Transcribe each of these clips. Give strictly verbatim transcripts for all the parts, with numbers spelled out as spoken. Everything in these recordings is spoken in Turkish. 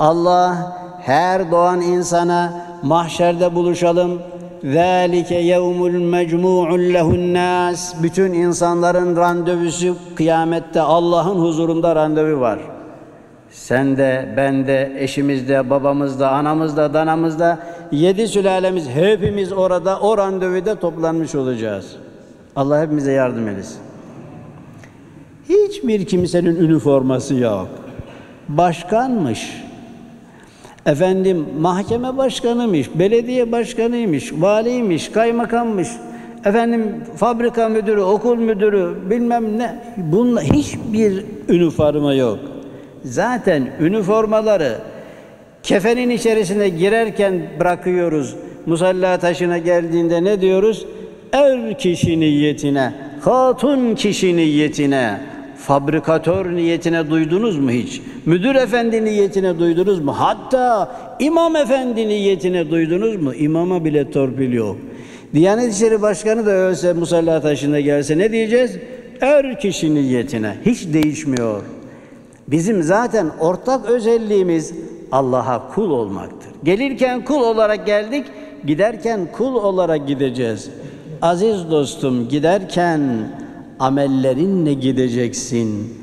Allah her doğan insana mahşerde buluşalım. ذَٰلِكَ يَوْمُ الْمَجْمُوعُ لَهُ النَّاسِ Bütün insanların randevusu kıyamette Allah'ın huzurunda randevu var. Sen de, ben de, eşimiz de, babamız da, anamız da, danamız da, yedi sülalemiz hepimiz orada, o randevuda toplanmış olacağız. Allah hepimize yardım eylesin. Hiçbir kimsenin üniforması yok. Başkanmış. Efendim mahkeme başkanıymış, belediye başkanıymış, valiymiş, kaymakammış, efendim fabrika müdürü, okul müdürü, bilmem ne. Bunun hiçbir üniforma yok. Zaten üniformaları kefenin içerisine girerken bırakıyoruz. Musalla taşına geldiğinde ne diyoruz? Er kişi niyetine, hatun kişi niyetine, fabrikatör niyetine duydunuz mu hiç? Müdür efendi niyetine duydunuz mu? Hatta imam efendi niyetine duydunuz mu? İmama bile torpil yok. Diyanet İşleri Başkanı da ölse, musalla taşına gelse ne diyeceğiz? Er kişi niyetine. Hiç değişmiyor. Bizim zaten ortak özelliğimiz Allah'a kul olmaktır. Gelirken kul olarak geldik, giderken kul olarak gideceğiz. Aziz dostum, giderken amellerinle gideceksin.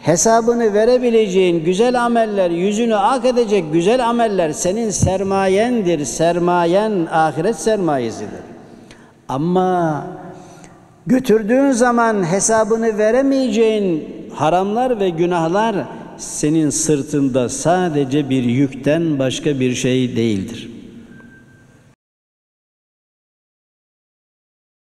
Hesabını verebileceğin güzel ameller, yüzünü ak edecek güzel ameller senin sermayendir. Sermayen ahiret sermayesidir. Ama götürdüğün zaman hesabını veremeyeceğin haramlar ve günahlar senin sırtında sadece bir yükten başka bir şey değildir.